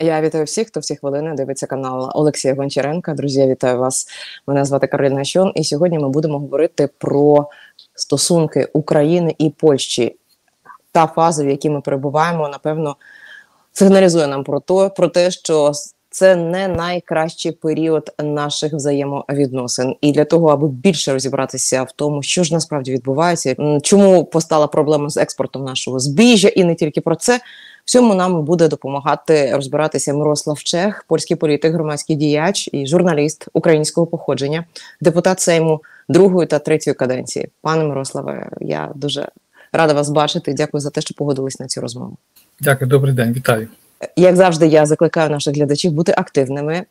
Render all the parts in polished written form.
Я вітаю всіх, хто в ці хвилини дивиться канал Олексія Гончаренка. Друзі, я вітаю вас. Мене звати Кароліна Ашіон, і сьогодні ми будемо говорити про стосунки України і Польщі. Та фаза, в якій ми перебуваємо, напевно, сигналізує нам про те, що це не найкращий період наших взаємовідносин. І для того, аби більше розібратися в тому, що ж насправді відбувається, чому постала проблема з експортом нашого збіжжя, і не тільки про це, всьому нам буде допомагати розбиратися Мирослав Чех, польський політик, громадський діяч і журналіст українського походження, депутат Сейму 2-ї та 3-ї каденції. Пане Мирославе, я дуже рада вас бачити. Дякую за те, що погодились на цю розмову. Дякую, добрий день, вітаю. Як завжди, я закликаю наших глядачів бути активними,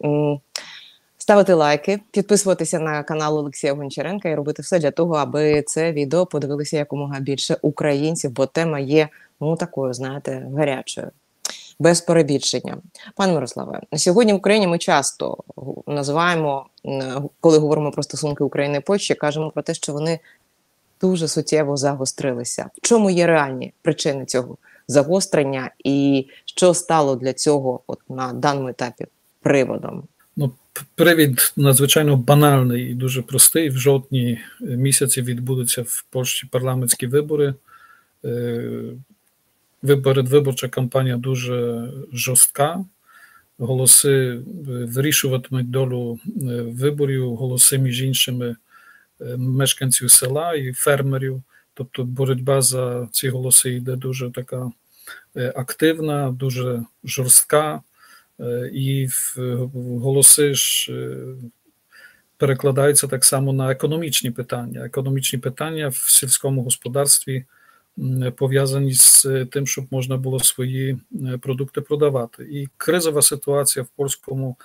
ставити лайки, підписуватися на канал Олексія Гончаренка і робити все для того, аби це відео подивилися якомога більше українців, бо тема є, ну, такою, знаєте, гарячою, без перебільшення. Пане Мирославе, сьогодні в Україні ми часто називаємо, коли говоримо про стосунки України і Польщі, кажемо про те, що вони дуже суттєво загострилися. В чому є реальні причини цього загострення і що стало для цього от на даному етапі приводом? Ну, привід надзвичайно банальний і дуже простий. В жовтні місяці відбудуться в Польщі парламентські вибори. Передвиборча кампанія дуже жорстка. Голоси вирішуватимуть долю виборів, голоси між іншими мешканців села і фермерів. Тобто боротьба за ці голоси йде дуже така активна, дуже жорстка, і голоси ж перекладаються так само на економічні питання. Економічні питання в сільському господарстві пов'язані з тим, щоб можна було свої продукти продавати. І кризова ситуація в польському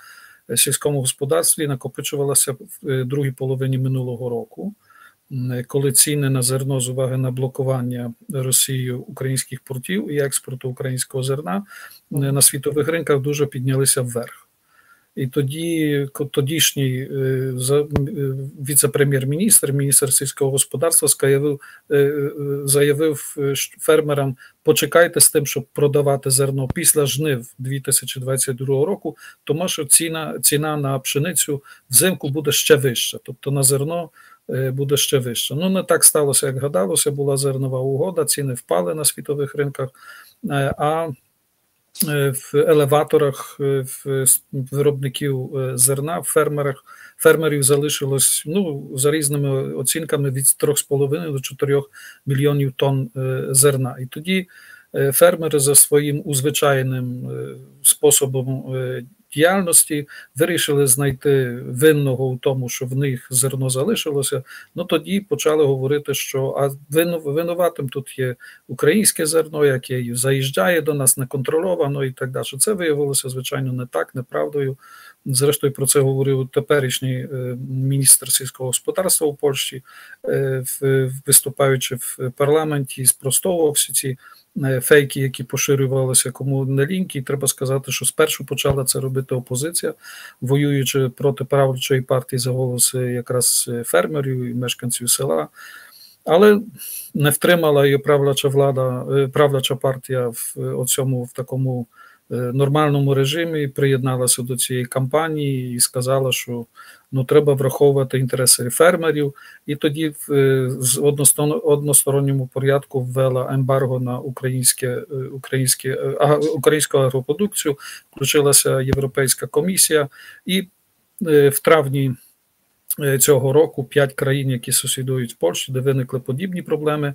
сільському господарстві накопичувалася в другій половині минулого року, коли ціни на зерно з уваги на блокування Росією українських портів і експорту українського зерна на світових ринках дуже піднялися вверх. І тоді тодішній віце-прем'єр-міністр, міністр сільського господарства заявив фермерам: почекайте з тим, щоб продавати зерно після жнив 2022 року, тому що ціна на пшеницю взимку буде ще вища, тобто на зерно буде ще вища. Ну, не так сталося, як гадалося, була зернова угода, ціни впали на світових ринках, а в елеваторах в виробників зерна, в фермерів залишилось, ну, за різними оцінками, від 3,5 до 4 мільйонів тонн зерна. І тоді фермери за своїм узвичайним способом діяльності вирішили знайти винного у тому, що в них зерно залишилося. Ну, тоді почали говорити, що винуватим тут є українське зерно, яке заїжджає до нас неконтрольовано і так далі. Це виявилося, звичайно, не так, неправдою. Зрештою, про це говорив теперішній міністр сільського господарства у Польщі, виступаючи в парламенті, і спростовував всі ці фейки, які поширювалися кому не ліньки. І треба сказати, що спершу почала це робити опозиція, воюючи проти правлячої партії за голоси якраз фермерів і мешканців села. Але не втримала її правляча партія в такому нормальному режимі, приєдналася до цієї кампанії і сказала, що, ну, треба враховувати інтереси фермерів, і тоді в односторонньому порядку ввела ембарго на українську агропродукцію, включилася Європейська комісія, і в травні цього року 5 країн, які сусідують з Польщею, де виникли подібні проблеми,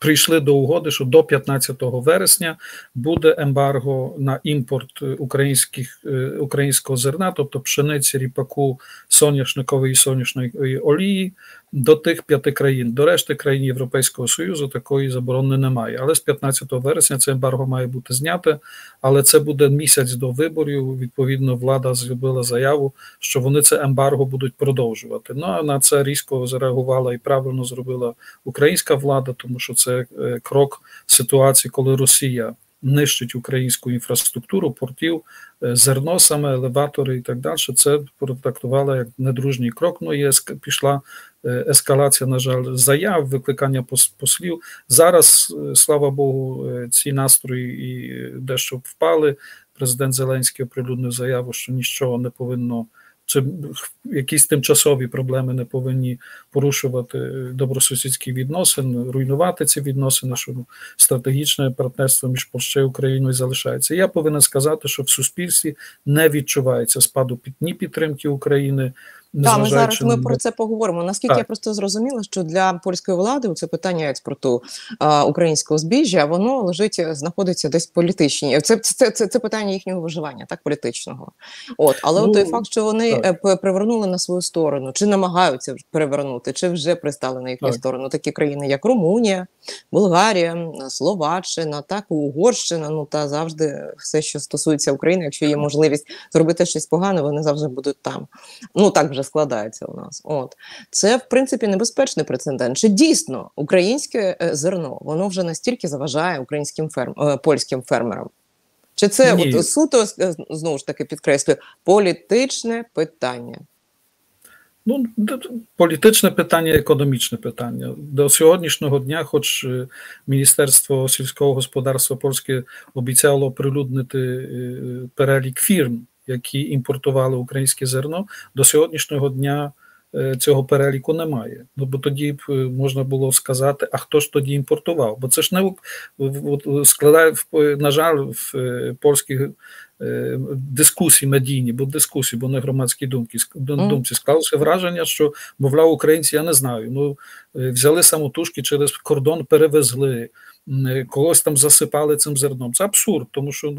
прийшли до угоди, що до 15 вересня буде ембарго на імпорт українського зерна, тобто пшениці, ріпаку, соняшникової і соняшної олії, до тих 5 країн. До решти країн Європейського Союзу такої заборони немає. Але з 15 вересня це ембарго має бути знято, але це буде місяць до виборів. Відповідно, влада зробила заяву, що вони це ембарго будуть продовжувати. Ну, а на це різко зареагувала і правильно зробила українська влада, тому що це крок ситуації, коли Росія нищить українську інфраструктуру, портів, зерно саме, елеватори і так далі. Це протактувала як недружній крок, ну, ЄС пішла ескалація, на жаль, заяв, викликання послів. Зараз, слава Богу, ці настрої і дещо впали. Президент Зеленський оприлюднив заяву, що нічого не повинно, чи якісь тимчасові проблеми не повинні порушувати добросусідські відносини, руйнувати ці відносини, що стратегічне партнерство між Польщею і Україною залишається. Я повинен сказати, що в суспільстві не відчувається спаду ні підтримки України. Так, ми зараз про це поговоримо. Наскільки я просто зрозуміла, що для польської влади це питання експорту українського збіжжя, воно знаходиться десь політичні. Це питання їхнього виживання, так, політичного. Але той факт, що вони привернули на свою сторону, чи намагаються перевернути, чи вже пристали на їхню сторону такі країни, як Румунія, Болгарія, Словаччина, так, Угорщина, ну та завжди все, що стосується України, якщо є можливість зробити щось погане, вони завжди будуть там. Ну так вже складається у нас. Це, в принципі, небезпечний прецедент. Чи дійсно українське зерно, воно вже настільки заважає українським польським фермерам? Чи це суто, знову ж таки підкреслюю, політичне питання? Ну, політичне питання, економічне питання. До сьогоднішнього дня, хоч Міністерство сільського господарства польське обіцяло оприлюднити перелік фірм, які імпортували українське зерно, до сьогоднішнього дня цього переліку немає. Ну, бо тоді б можна було сказати, а хто ж тоді імпортував? Бо це ж не складає, на жаль, в польських дискусії медійні, бо дискусії, бо не громадські думці, склалося враження, що, мовляв, українці, я не знаю, ну, взяли самотужки, через кордон перевезли, когось там засипали цим зерном. Це абсурд, тому що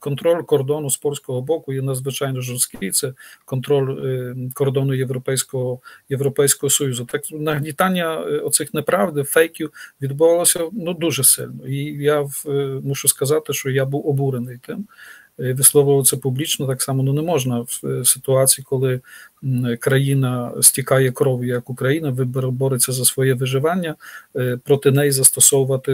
контроль кордону з польського боку є надзвичайно жорсткий, це контроль кордону Європейського Союзу. Так, нагнітання оцих неправди, фейків відбувалося дуже сильно. І я мушу сказати, що я був обурений тим, висловлював це публічно, так само не можна в ситуації, коли країна стікає кров'ю, як Україна, бореться за своє виживання, проти неї застосовувати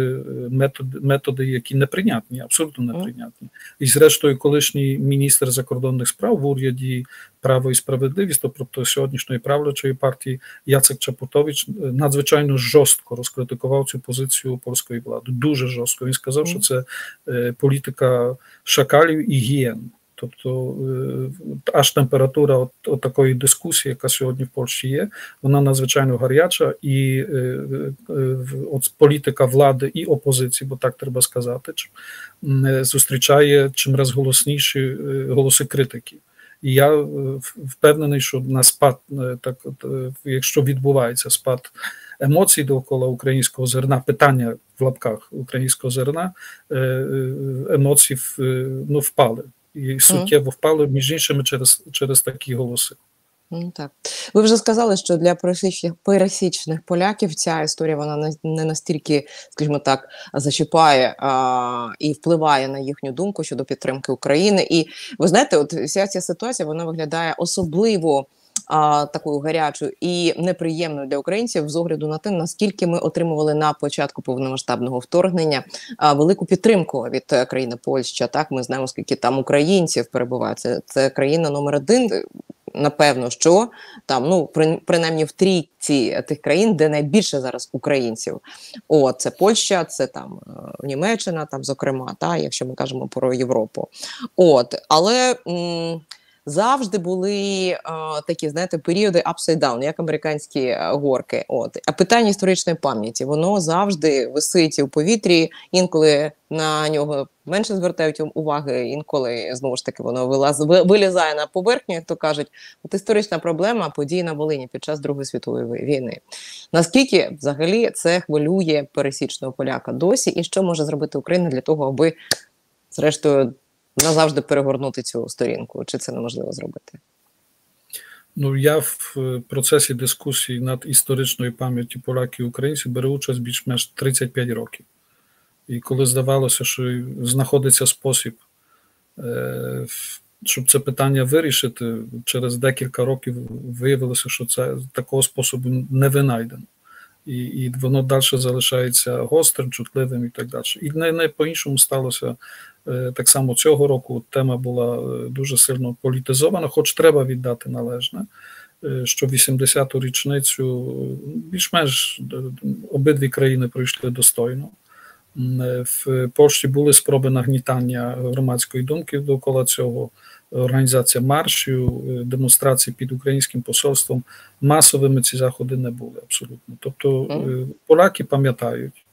методи, які неприйнятні, абсолютно неприйнятні. І зрештою, колишній міністр закордонних справ в уряді «Право і справедливість», тобто сьогоднішньої правлячої партії Яцек Чапутович, надзвичайно жорстко розкритикував цю позицію польської влади. Дуже жорстко. Він сказав, що це політика шакалів і гієн. Тобто аж температура такої дискусії, яка сьогодні в Польщі є, вона надзвичайно гаряча, і політика влади і опозиції, бо так треба сказати, зустрічає чимраз голосніші голоси критики. І я впевнений, що якщо відбувається спад емоцій довкола українського зерна, питання в лапках українського зерна, емоції впали. І суттєво впали, між іншими, через такі голоси. Так. Ви вже сказали, що для пересічних поляків ця історія, вона не настільки, скажімо так, зачіпає і впливає на їхню думку щодо підтримки України. І ви знаєте, от вся ця ситуація, вона виглядає особливо такою гарячою і неприємною для українців з огляду на те, наскільки ми отримували на початку повномасштабного вторгнення велику підтримку від країни Польща. Так, ми знаємо, скільки там українців перебуває. Це країна №1, напевно, що там, ну, принаймні в трійці тих країн, де найбільше зараз українців. Це Польща, це там Німеччина, там, зокрема, та, якщо ми кажемо про Європу. Але завжди були такі, знаєте, періоди upside down, як американські горки. А питання історичної пам'яті, воно завжди висить у повітрі, інколи на нього менше звертають уваги, інколи, знову ж таки, воно вилізає на поверхню, як то кажуть. От історична проблема подій на Волині під час Другої світової війни. Наскільки взагалі це хвилює пересічного поляка досі, і що може зробити Україна для того, аби, зрештою, назавжди перегорнути цю сторінку? Чи це неможливо зробити? Ну, я в процесі дискусії над історичною пам'яттю поляків і українців беру участь більш-менш 35 років. І коли здавалося, що знаходиться спосіб, щоб це питання вирішити, через декілька років виявилося, що такого способу не винайдено. І воно далі залишається гострим, чутливим і так далі. І не по-іншому сталося так само цього року. Тема була дуже сильно політизована, хоч треба віддати належне. що 80-ту річницю більш-менш обидві країни пройшли достойно. В Польщі були спроби нагнітання громадської думки довкола цього, організація маршів, демонстрацій під українським посольством. Масовими ці заходи не були абсолютно. Тобто поляки пам'ятають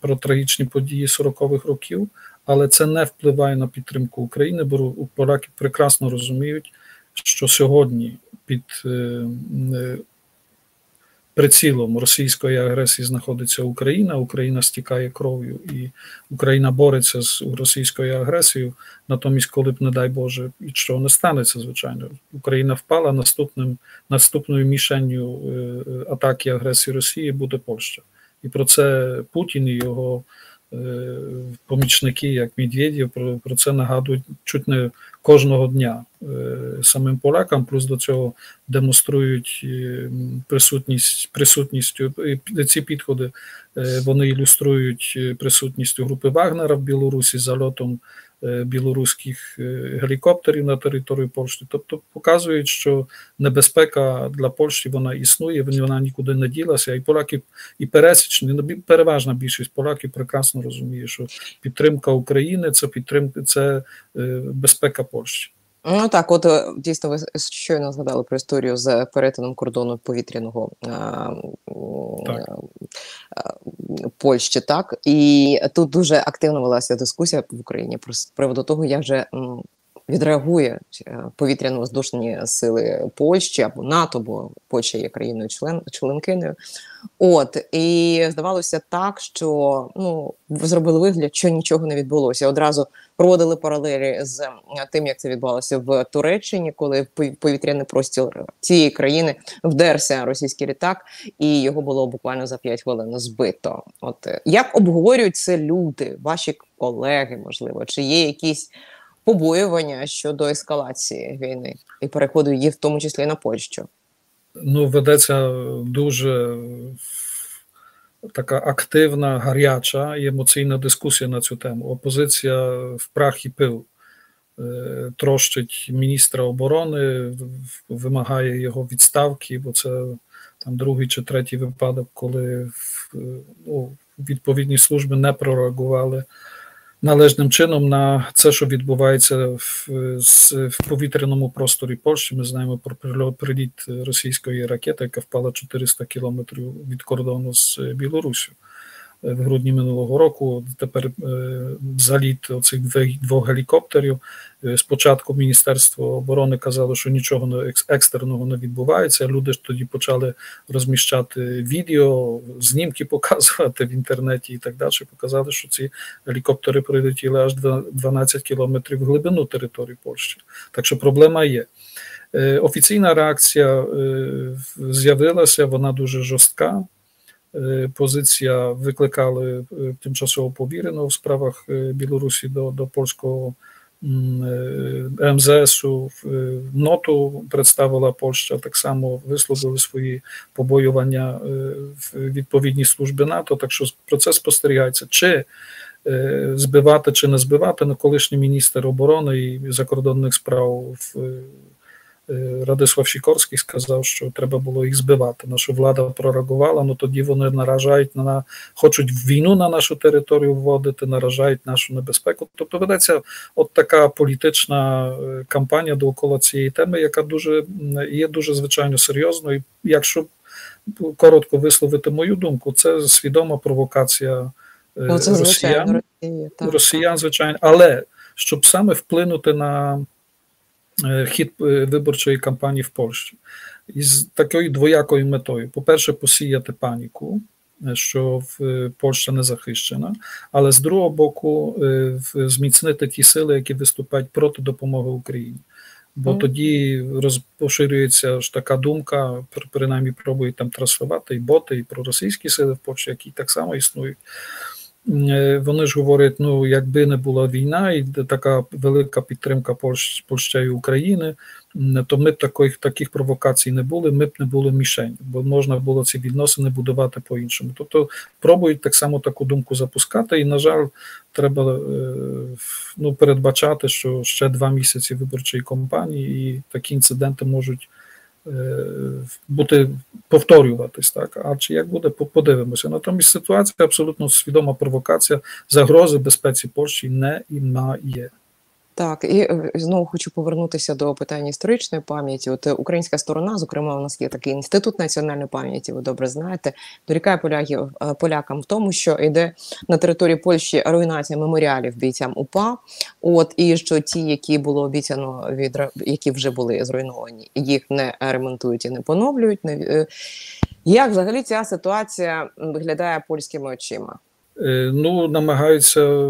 про трагічні події 40-х років, але це не впливає на підтримку України, бо поляки прекрасно розуміють, що сьогодні під прицілом російської агресії знаходиться Україна, Україна стікає кров'ю і Україна бореться з російською агресією, натомість, коли б, не дай Боже, і що не станеться, звичайно, Україна впала, наступною мішенню атаки агресії Росії буде Польща. І про це Путін і його помічники, як Медведєв, про це нагадують чуть не кожного дня самим полякам, плюс до цього демонструють присутністю, ці підходи вони ілюструють присутністю групи Вагнера в Білорусі, зальотом білоруських гелікоптерів на територію Польщі. Тобто показують, що небезпека для Польщі, вона існує, вона нікуди не ділася, і поляки, і пересічні, переважна більшість поляків прекрасно розуміє, що підтримка України – це підтримка, це безпека Польщі. Ну так, от дійсно ви щойно згадали про історію з перетином кордону повітряного Польщі, так? І тут дуже активно велася дискусія в Україні про приводу того, як же відреагує повітряно-воздушні сили Польщі або НАТО, бо Польща є країною-членкиною. От, і здавалося так, що зробили вигляд, що нічого не відбулося. Одразу проводили паралелі з тим, як це відбувалося в Туреччині, коли в повітряний простір цієї країни вдерся російський літак, і його було буквально за 5 хвилин збито. От, як обговорюють це люди, ваші колеги, можливо, чи є якісь побоювання щодо ескалації війни і переходу її в тому числі на Польщу? Ну, ведеться дуже така активна, гаряча і емоційна дискусія на цю тему. Опозиція в прах і пил трощить міністра оборони, вимагає його відставки, бо це там другий чи третій випадок, коли відповідні служби не прореагували належним чином на це, що відбувається в повітряному просторі Польщі. Ми знаємо про приліт російської ракети, яка впала 400 кілометрів від кордону з Білоруссю в грудні минулого року. Тепер заліт оцих двох гелікоптерів. Спочатку Міністерство оборони казало, що нічого екстреного не відбувається. Люди ж тоді почали розміщати відео, знімки показувати в інтернеті і так далі. Показали, що ці гелікоптери прилетіли аж 12 кілометрів в глибину території Польщі. Так що проблема є. Офіційна реакція з'явилася, вона дуже жорстка. Позиція викликали тимчасово повіреного в справах Білорусі до польського МЗСу, ноту представила Польща, так само висловили свої побоювання відповідні служби НАТО, так що процес спостерігається. Чи збивати, чи не збивати, колишній міністр оборони і закордонних справ Радослав Сикорський сказав, що треба було їх збивати. Наша влада прореагувала, тоді вони наражають на, хочуть війну на нашу територію вводити, наражають нашу небезпеку. Тобто ведеться от така політична кампанія довкола цієї теми, яка є дуже звичайно серйозною. Якщо коротко висловити мою думку, це свідома провокація росіян, звичайно, але щоб саме вплинути на хід виборчої кампанії в Польщі із такою двоякою метою. По-перше, посіяти паніку, що Польща не захищена, але з другого боку зміцнити ті сили, які виступають проти допомоги Україні. Бо тоді поширюється ж така думка, принаймні пробують там транслювати і боти, і проросійські сили в Польщі, які так само існують. Вони ж говорять, якби не була війна і така велика підтримка Польщі і України, то ми б таких провокацій не були, ми б не були мішень, бо можна було ці відносини будувати по-іншому. Тобто пробують так само таку думку запускати і, на жаль, треба передбачати, що ще 2 місяці виборчої кампанії і такі інциденти можуть бути, повторюватись, так, а чи як буде, подивимося. Натомість ситуація, абсолютно свідома провокація, загрози безпеці Польщі немає. Так, і знову хочу повернутися до питання історичної пам'яті. От українська сторона, зокрема, у нас є такий інститут національної пам'яті, ви добре знаєте, дорікає полякам в тому, що йде на території Польщі руйнація меморіалів бійцям УПА, от, і що ті, які було обіцяно, які вже були зруйновані, їх не ремонтують і не поновлюють. Як взагалі ця ситуація виглядає польськими очима? Ну, намагаються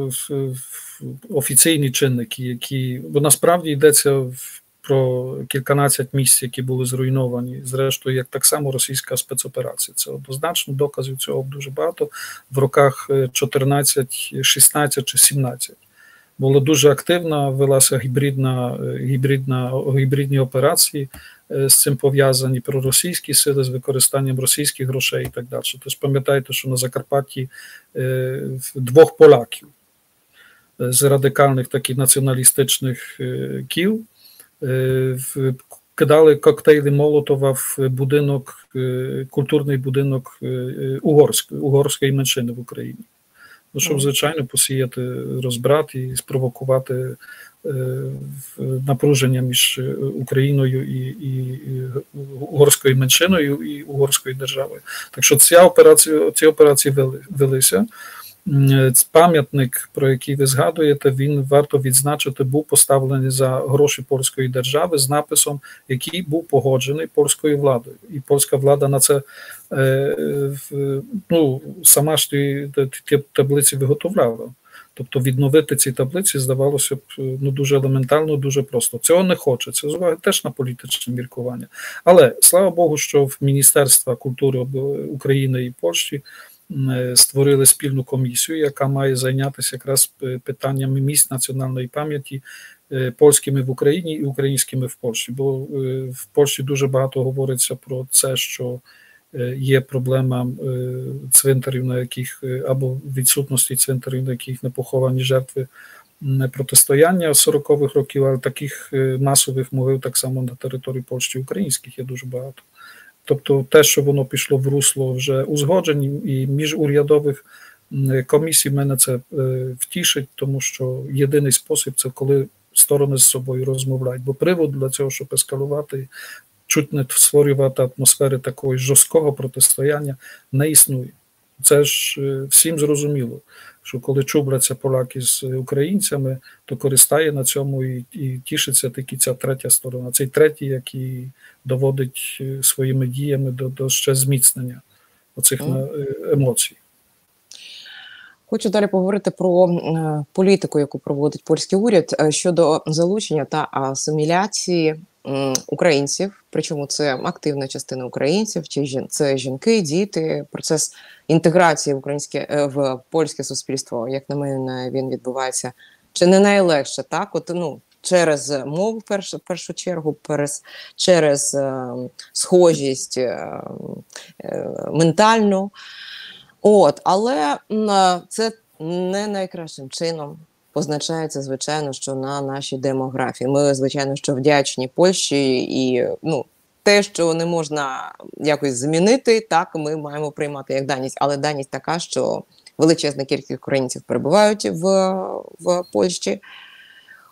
офіційні чинники, які, бо насправді йдеться про кільканадцять місць, які були зруйновані, зрештою, як так само російська спецоперація. Це однозначно, доказів цього дуже багато, в роках 14, 16 чи 17. Була дуже активна, велася гібридні операції, з цим пов'язані проросійські сили, з використанням російських грошей і так далі. Тож пам'ятайте, що на Закарпатті двох поляків з радикальних таких націоналістичних кіл кидали коктейлі Молотова в будинок, культурний будинок угорської меншини в Україні. Ну, щоб, звичайно, посіяти розбрат і спровокувати напруження між Україною і угорською меншиною і угорською державою. Так що ці операції велися. Пам'ятник, про який ви згадуєте, він, варто відзначити, був поставлений за гроші польської держави з написом, який був погоджений польською владою. І польська влада на це, ну, сама ж ті таблиці виготовляла. Тобто відновити ці таблиці здавалося б, ну, дуже елементарно, дуже просто. Цього не хочеться, з уваги теж на політичне міркування. Але, слава Богу, що в Міністерства культури України і Польщі створили спільну комісію, яка має зайнятися якраз питаннями місць національної пам'яті, польськими в Україні і українськими в Польщі. Бо в Польщі дуже багато говориться про це, що є проблема цвинтарів, на яких, або відсутності цвинтарів, на яких не поховані жертви протистояння 40-х років, але таких масових могил так само на території Польщі українських є дуже багато. Тобто те, що воно пішло в русло вже узгоджень і міжурядових комісій, мене це втішить, тому що єдиний спосіб – це коли сторони з собою розмовляють. Бо привод для цього, щоб ескалувати, чуть не створювати атмосфери такого жорсткого протистояння, не існує. Це ж всім зрозуміло, що коли чубляться поляки з українцями, то користає на цьому і тішиться тільки ця третя сторона, цей третій, який доводить своїми діями до ще зміцнення оцих емоцій. Хочу далі поговорити про політику, яку проводить польський уряд щодо залучення та асиміляції українців, причому це активна частина українців, чи це жінки, діти, процес інтеграції в українське, в польське суспільство, як на мене, він відбувається чи не найлегше, так? От, ну, через мову в першу чергу, через схожість ментальну. От, але це не найкращим чином позначається, звичайно, що на нашій демографії. Ми, звичайно, що вдячні Польщі і, ну, те, що не можна якось змінити, так, ми маємо приймати як даність. Але даність така, що величезна кількість українців перебувають в Польщі.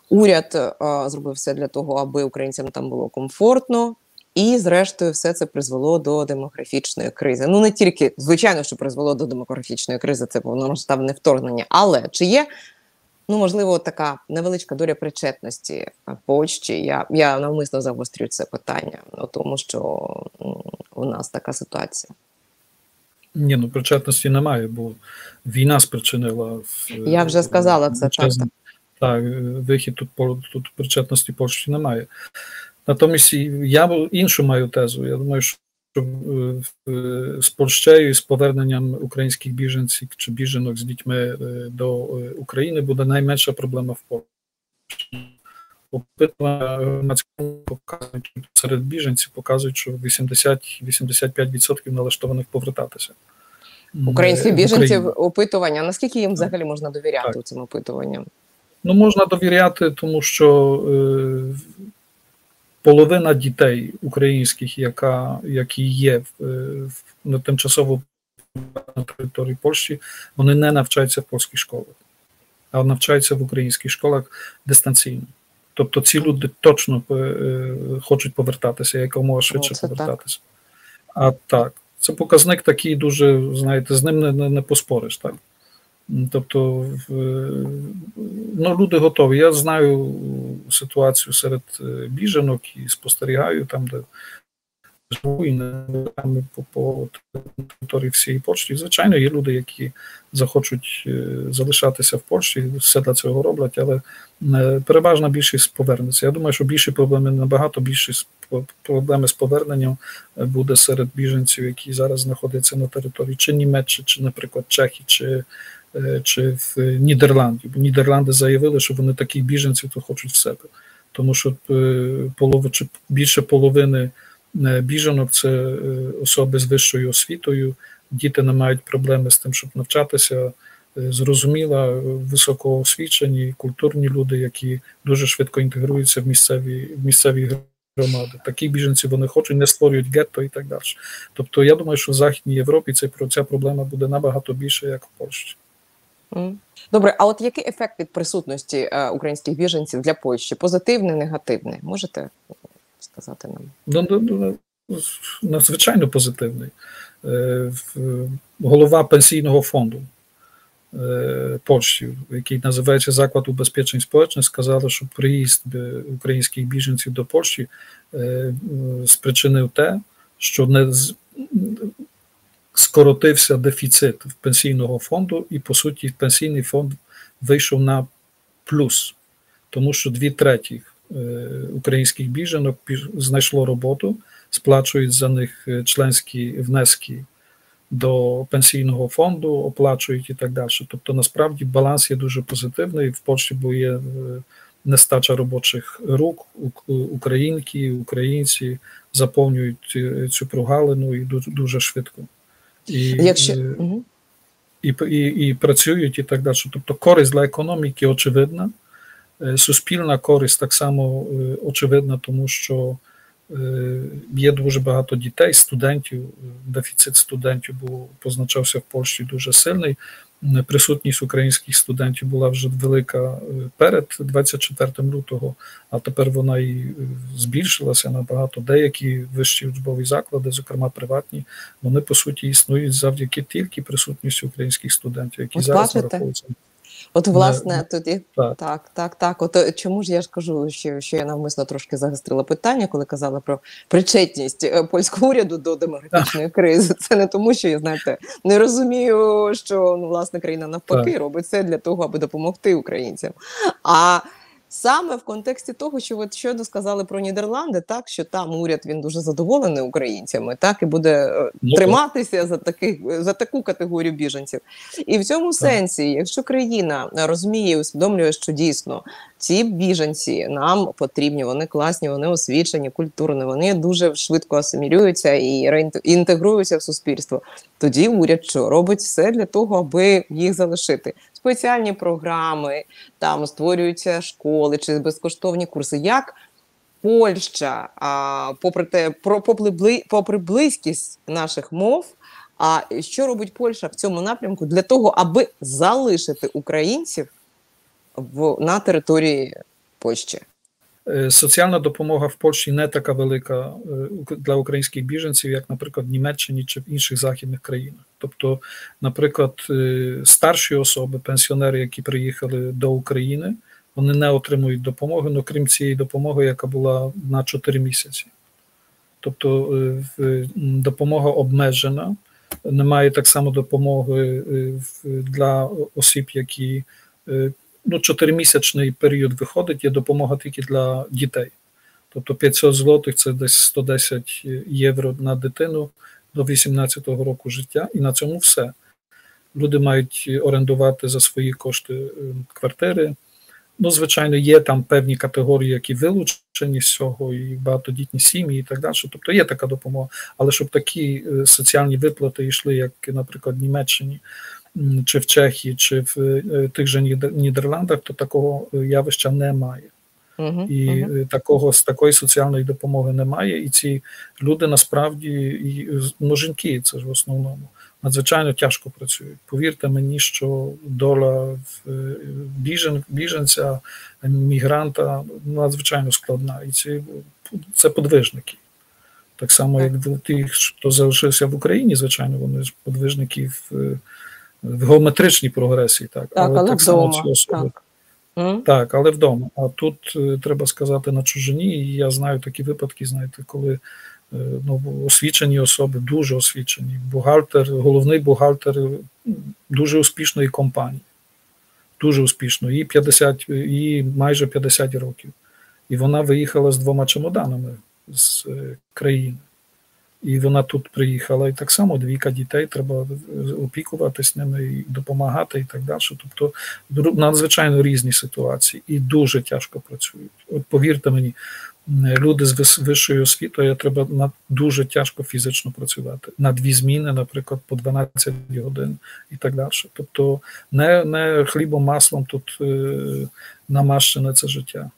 Уряд зробив все для того, аби українцям там було комфортно. І, зрештою, все це призвело до демографічної кризи. Ну, не тільки, звичайно, що призвело до демографічної кризи, це повномасштабне вторгнення. Але чи є, ну, можливо, така невеличка доля причетності Польщі? Я навмисно загострю це питання, тому що у нас така ситуація. Ні, ну, причетності немає, бо війна спричинила... Я вже сказала це, так. Так, вихід тут причетності Польщі немає. Натомість я іншу маю тезу. Я думаю, що з Польщею і з поверненням українських біженців чи біженок з дітьми до України буде найменша проблема в Польщі. Опитування громадського серед біженців показують, що 80-85% налаштованих повертатися. Українських біженців опитування. Наскільки їм взагалі можна довіряти так. Цим опитуванням? Ну, можна довіряти, тому що половина дітей українських, які є на тимчасово на території Польщі, вони не навчаються в польських школах, а навчаються в українських школах дистанційно. Тобто ці люди точно хочуть повертатися, якомога швидше повертатися. А так, це показник такий дуже, знаєте, з ним не поспориш, так? Тобто, ну, люди готові. Я знаю ситуацію серед біженок і спостерігаю там, де живу, і по території всієї Польщі. Звичайно, є люди, які захочуть залишатися в Польщі, все для цього роблять, але переважна більшість повернеться. Я думаю, що більші проблеми, набагато більші проблеми з поверненням буде серед біженців, які зараз знаходяться на території чи Німеччини, чи, наприклад, Чехії, чи в Нідерландів. Нідерланди заявили, що вони таких біженців то хочуть в себе, тому що більше половини біженок – це особи з вищою освітою, діти не мають проблеми з тим, щоб навчатися, зрозуміло, високоосвічені, культурні люди, які дуже швидко інтегруються в місцеві громади. Такі біженці вони хочуть, не створюють гетто і так далі. Тобто я думаю, що в Західній Європі ця проблема буде набагато більше, як в Польщі. Добре, а от який ефект від присутності українських біженців для Польщі? Позитивний, негативний? Можете сказати нам? Надзвичайно позитивний. Голова пенсійного фонду Польщі, який називається Заклад Убезпечень Społecznych, сказали, що приїзд українських біженців до Польщі спричинив те, що не скоротився дефіцит пенсійного фонду і, по суті, пенсійний фонд вийшов на плюс, тому що 2/3 українських біженок знайшло роботу, сплачують за них членські внески до пенсійного фонду, оплачують і так далі. Тобто, насправді, баланс є дуже позитивний. В Польщі є нестача робочих рук, українки, українці заповнюють цю прогалину і дуже швидко. І працюють і так далі. Тобто, користь для економіки очевидна, суспільна користь так само очевидна, тому що є дуже багато дітей, студентів, дефіцит студентів позначався в Польщі дуже сильний, присутність українських студентів була вже велика перед 24 лютого, а тепер вона і збільшилася набагато. Деякі вищі учбові заклади, зокрема приватні, вони по суті існують завдяки тільки присутності українських студентів, які зараз нараховуються. От, власне, тоді, так, от чому ж я ж кажу, що я навмисно трошки загострила питання, коли казала про причетність польського уряду до демографічної кризи. Це не тому, що я, знаєте, не розумію, що, ну, власне, країна навпаки робить це для того, аби допомогти українцям. А саме в контексті того, що ви щойно сказали про Нідерланди, так, що там уряд, він дуже задоволений українцями, так, і буде триматися за таку категорію біженців. І в цьому сенсі, якщо країна розуміє і усвідомлює, що дійсно ці біженці нам потрібні, вони класні, вони освічені, культурні, вони дуже швидко асимілюються і інтегруються в суспільство, тоді уряд що? Робить все для того, аби їх залишити. Спеціальні програми, там створюються школи чи безкоштовні курси. Як Польща, попри близькість наших мов, а що робить Польща в цьому напрямку для того, аби залишити українців на території Польщі? Соціальна допомога в Польщі не така велика для українських біженців, як, наприклад, в Німеччині чи в інших західних країнах. Тобто, наприклад, старші особи, пенсіонери, які приїхали до України, вони не отримують допомоги, ну, крім цієї допомоги, яка була на 4 місяці. Тобто, допомога обмежена, немає так само допомоги для осіб, які... Ну, 4-місячний період виходить, є допомога тільки для дітей. Тобто 500 злотих – це десь 110 євро на дитину до 18-го року життя, і на цьому все. Люди мають орендувати за свої кошти квартири. Ну, звичайно, є там певні категорії, які вилучені з цього, і багатодітні сім'ї, і так далі. Тобто є така допомога, але щоб такі соціальні виплати йшли, як, наприклад, в Німеччині, чи в Чехії, чи в тих же Нідерландах, то такого явища немає. Такої соціальної допомоги немає. І ці люди насправді, жінки, це ж в основному, надзвичайно тяжко працюють. Повірте мені, що доля біженця, мігранта надзвичайно складна. І це подвижники. Так само, як ті, хто залишився в Україні, звичайно, вони ж подвижники в геометричній прогресії. Так, але так само ці особи. Так, але вдома. А тут треба сказати на чужині, і я знаю такі випадки, знаєте, коли освічені особи, дуже освічені, головний бухгалтер дуже успішної компанії, дуже успішно, їй майже 50 років. І вона виїхала з 2 чемоданами з країни. І вона тут приїхала, і так само 2 дітей, треба опікуватись ними, і допомагати, і так далі. Тобто надзвичайно різні ситуації, і дуже тяжко працюють. От повірте мені, люди з вищою освітою, треба дуже тяжко фізично працювати. На 2 зміни, наприклад, по 12 годин, і так далі. Тобто не хлібом, маслом тут намащене це життя.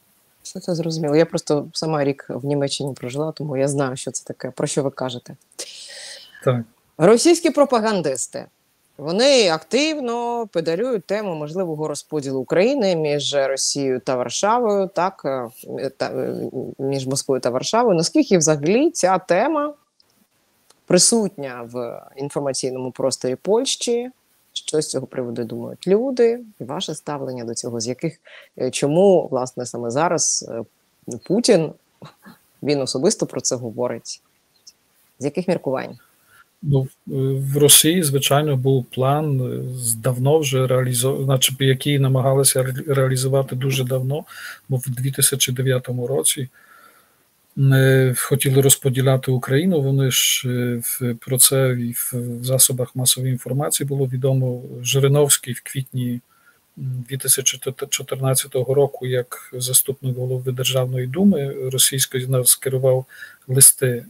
Це зрозуміло. Я просто сама рік в Німеччині прожила, тому я знаю, що це таке, про що ви кажете. Так. Російські пропагандисти, вони активно педалюють тему можливого розподілу України між Росією та Варшавою, між Москвою та Варшавою. Наскільки взагалі ця тема присутня в інформаційному просторі Польщі? Що з цього приводу думають люди, і ваше ставлення до цього, чому, власне, саме зараз Путін, він особисто про це говорить? З яких міркувань? В Росії, звичайно, був план, давно вже який намагалися реалізувати дуже давно, бо в 2009 році хотіли розподіляти Україну, вони ж про це і в засобах масової інформації було відомо. Жириновський в квітні 2014 року як заступник голови Державної думи російської скерував листи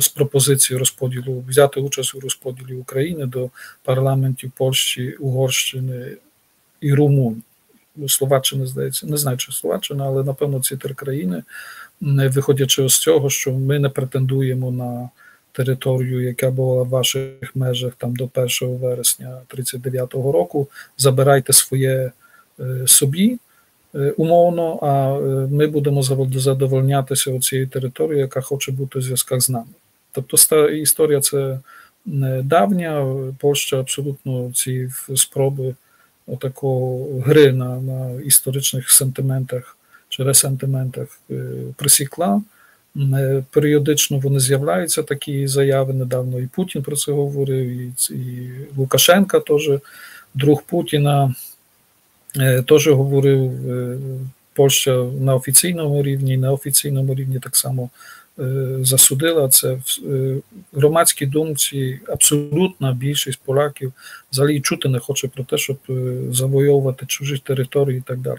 з пропозицією розподілу, взяти участь у розподілі України до парламентів Польщі, Угорщини і Румунії. Словаччини, здається, не знаю, чи Словаччина, але, напевно, ці 3 країни, виходячи з цього, що ми не претендуємо на територію, яка була в ваших межах там до 1 вересня 1939 року, забирайте своє собі умовно, а ми будемо задовольнятися оцією територією, яка хоче бути в зв'язках з нами. Тобто історія це давня, Польща абсолютно ці спроби отакої гри на історичних сентиментах, чи ресентиментах присікла. Періодично вони з'являються, такі заяви недавно, і Путін про це говорив, і Лукашенка теж, друг Путіна, теж говорив, Польща на офіційному рівні, і на неофіційному рівні так само засудила це. В громадській думці абсолютна більшість поляків взагалі чути не хоче про те, щоб завойовувати чужі території і так далі.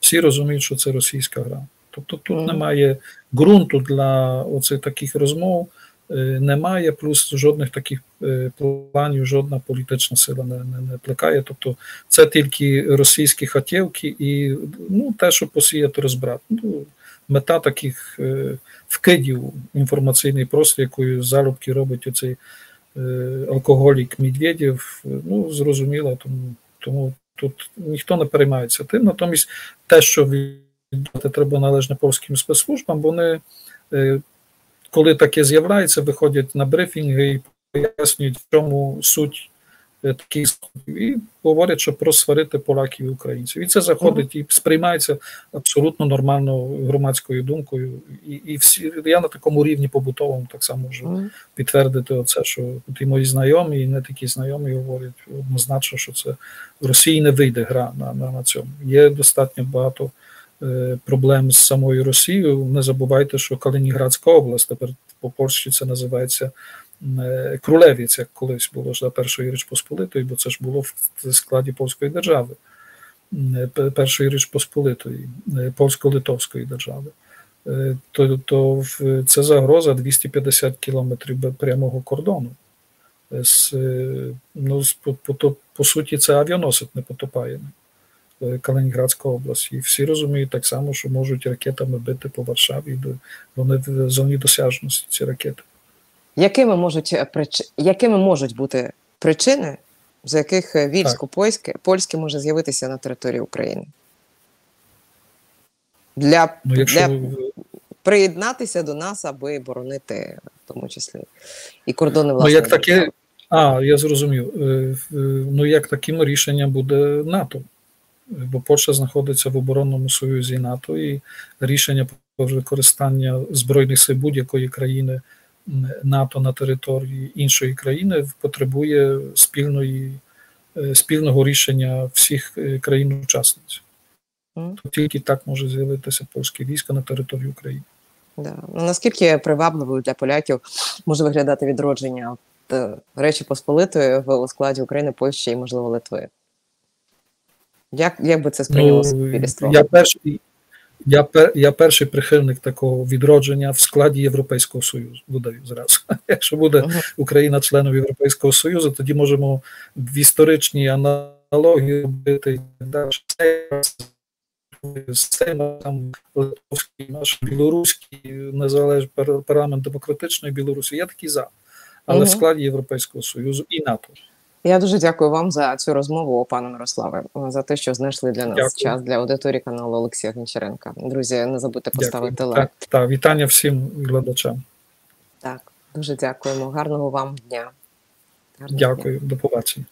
Всі розуміють, що це російська гра. Тобто тут немає ґрунту для оцих таких розмов, немає, плюс жодних таких планів, жодна політична сила не плекає. Тобто це тільки російські хотєвки і те, що посіяти розбрат. Мета таких вкидів інформаційний простір, якою залюбки робить оцей алкоголік Медведєв, зрозуміло, тому тут ніхто не переймається тим. Натомість те, що віддати треба належне польським спецслужбам, вони, коли таке з'являється, виходять на брифінги і пояснюють, в чому суть таких заходів, і говорять, щоб розсварити поляків і українців. І це заходить і сприймається абсолютно нормально громадською думкою. І я на такому рівні побутовому так само можу підтвердити оце, що і мої знайомі, і не такі знайомі говорять однозначно, що це в Росії не вийде гра на цьому. Є достатньо багато проблем з самою Росією. Не забувайте, що Калінінградська область, тепер по Польщі це називається Кролевець, як колись було ж на Першої Річпосполитої, бо це ж було в складі польської держави, Першої Річпосполитої, польсько-литовської держави. То це загроза 250 кілометрів прямого кордону. По суті, це авіаносець не потопає. Калінінградська область. І всі розуміють так само, що можуть ракетами бити по Варшаві, вони в зоні досяжності, ці ракети. Якими можуть бути причини, за яких військо-польське може з'явитися на території України? Приєднатися до нас, аби боронити, в тому числі, і кордони власної держави. Я зрозумів. Як таким рішенням буде НАТО? Бо Польща знаходиться в оборонному союзі НАТО, і рішення про використання збройних сил будь-якої країни НАТО на території іншої країни потребує спільного рішення всіх країн-учасниць. То тільки так може з'явитися польське військо на території України. Да. Наскільки привабливою для поляків може виглядати відродження Речі Посполитої у складі України, Польщі і, можливо, Литви? Як би це сприйнялося суспільство? Я перший прихильник такого відродження в складі Європейського Союзу, додаю зразу. Якщо буде Україна членом Європейського Союзу, тоді можемо в історичній аналогії робити Сейм, там литовський, наш білоруський, незалежний парламент демократичної Білорусі. Я такий за, але в складі Європейського Союзу і НАТО. Я дуже дякую вам за цю розмову, пане Мирославе, за те, що знайшли для нас час для аудиторії каналу Олексія Гончаренка. Друзі, не забудьте поставити лайк. Так, вітання всім глядачам. Так, дуже дякуємо. Гарного вам дня. Дякую, до побачення.